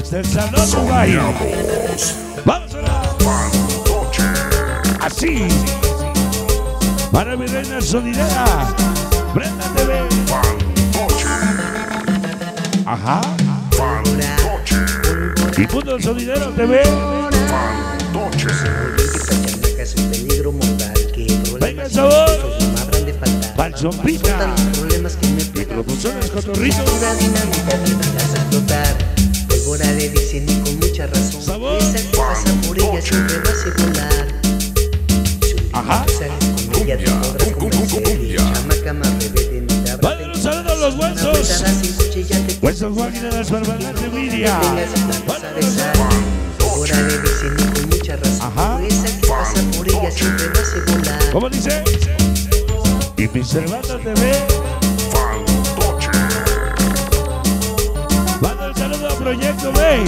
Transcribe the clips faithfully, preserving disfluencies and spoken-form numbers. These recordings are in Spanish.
desde el Salón Uruguay. ¡Vamos a la Fantoche! Así, para mi reina Sonidera, Brenda T V. Fantoche. Ajá. Fantoche. Y punto del Sonidero T V. Fantoche. Que es un peligro mortal. Venga el sabor. Valzón, Pita. Y producciones cotorritos. Una dinámica que me hace explotar. Fulvora le dicen y con mucha razón. Sabor. Esa que pasa por ella siempre va a circular. Si un día sales con ella te podrás convencer. Chamaca más rebelde no te habrá. ¡Vale los saludos a los huesos! Huesos guáquina de las barbaras de Miria. Fulvora le dicen y con mucha razón. Esa que pasa por ella siempre va a circular. ¿Cómo dice? Y Piservando T V. Fantoche. Mando el saludo a Proyecto Bey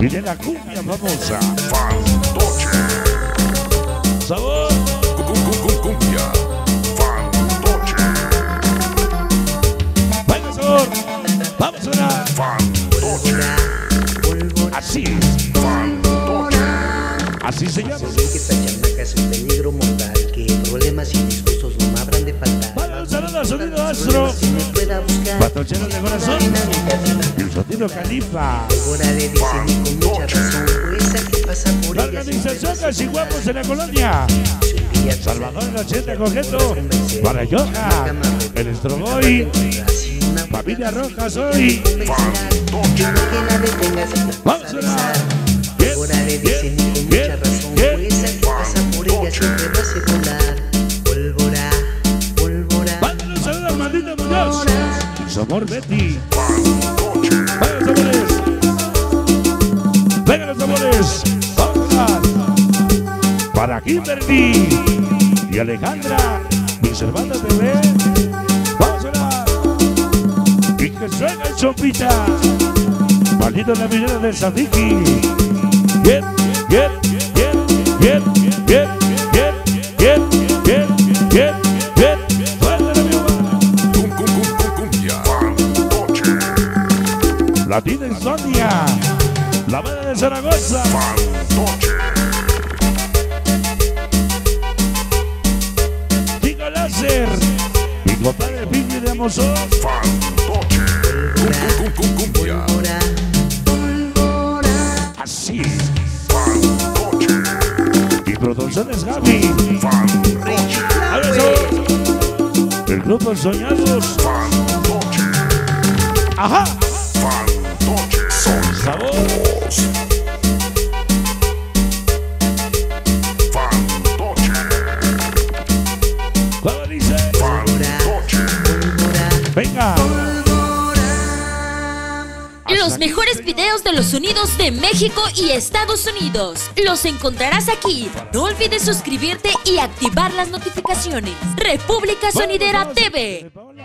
y de la cumbia famosa. Fantoche. Sabor cumbia. Fantoche. Venga sabor. Vamos a una Fantoche. Así. Fantoche. Así se llama. Sé que esta chamaca es un peligro mortal, que problemas y discursos no me habrán de faltar. Vale, un saludo al sonido astro, patochero de corazón, y el sonido califa. Ahora le dicen y con mucha razón, esa que pasa por la organización Casi Guapos en la Colonia. Salvador en ochenta Cojeto, para Yoja, el Estroboy, Familia Roja soy. Vamos a ver. Ahora le dicen y con mucha razón, esa que pasa por ella siempre va a circular. Fulvora, Fulvora. Vámonos a ver, Armandito Muñoz. Sabor Betty. Venga los amores. Venga los amores. Vamos. Para Kimberly y Alejandra, observando T V. Vamos a ver. Y que suena el champita. Maldito la millera del santi. Get, get, get, get, get, get, get, get, get, get, get. Latina en Sonia, La Bada de Zaragoza. Digo Láser, mi compadre Pini de Amoso. Así. Fantoche. Y producciones Gaby. Fantoche. El grupo Ensoñados. Fantoche. Ajá. Fantoche. Son sabor. Fantoche. ¿Cómo dice? Fantoche. Venga. Los mejores videos de los sonidos de México y Estados Unidos los encontrarás aquí. No olvides suscribirte y activar las notificaciones. República Sonidera T V.